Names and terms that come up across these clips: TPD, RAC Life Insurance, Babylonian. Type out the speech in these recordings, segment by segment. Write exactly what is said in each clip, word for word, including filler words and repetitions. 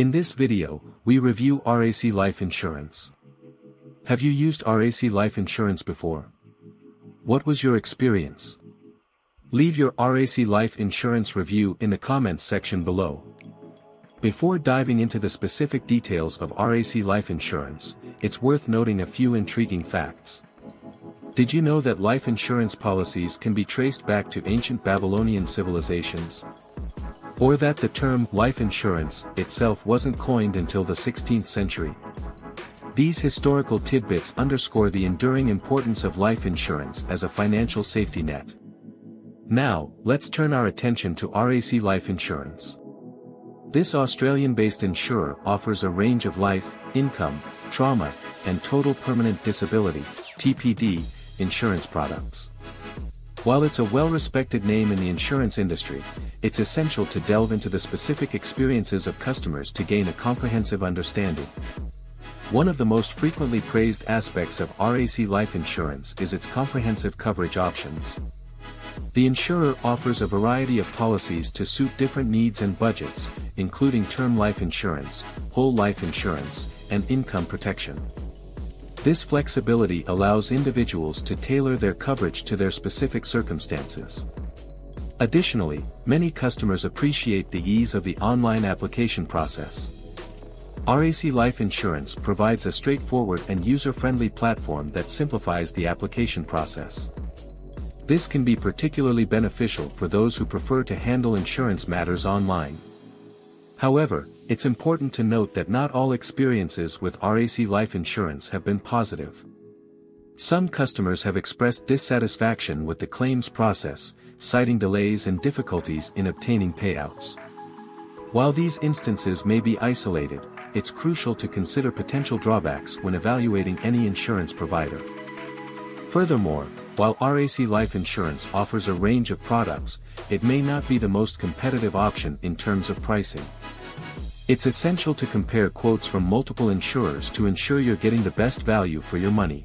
In this video, we review R A C Life Insurance. Have you used R A C Life Insurance before? What was your experience? Leave your R A C Life Insurance review in the comments section below. Before diving into the specific details of R A C Life Insurance, it's worth noting a few intriguing facts. Did you know that life insurance policies can be traced back to ancient Babylonian civilizations? Or that the term life insurance itself wasn't coined until the sixteenth century. These historical tidbits underscore the enduring importance of life insurance as a financial safety net. Now, let's turn our attention to R A C Life Insurance. This Australian-based insurer offers a range of life, income, trauma, and total permanent disability (T P D) insurance products. While it's a well-respected name in the insurance industry, it's essential to delve into the specific experiences of customers to gain a comprehensive understanding. One of the most frequently praised aspects of R A C Life Insurance is its comprehensive coverage options. The insurer offers a variety of policies to suit different needs and budgets, including term life insurance, whole life insurance, and income protection. This flexibility allows individuals to tailor their coverage to their specific circumstances. Additionally, many customers appreciate the ease of the online application process. R A C Life Insurance provides a straightforward and user-friendly platform that simplifies the application process. This can be particularly beneficial for those who prefer to handle insurance matters online. However, it's important to note that not all experiences with R A C Life Insurance have been positive. Some customers have expressed dissatisfaction with the claims process, citing delays and difficulties in obtaining payouts. While these instances may be isolated, it's crucial to consider potential drawbacks when evaluating any insurance provider. Furthermore, while R A C Life Insurance offers a range of products, it may not be the most competitive option in terms of pricing. It's essential to compare quotes from multiple insurers to ensure you're getting the best value for your money.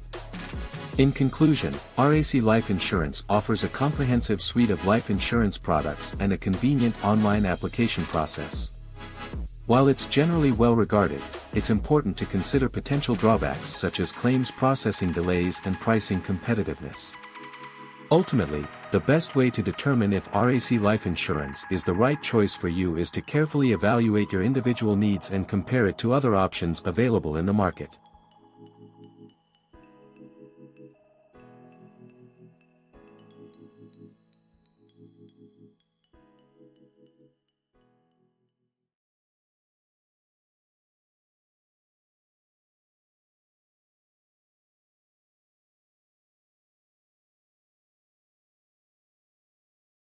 In conclusion, R A C Life Insurance offers a comprehensive suite of life insurance products and a convenient online application process. While it's generally well regarded, it's important to consider potential drawbacks such as claims processing delays and pricing competitiveness. Ultimately, the best way to determine if R A C Life Insurance is the right choice for you is to carefully evaluate your individual needs and compare it to other options available in the market.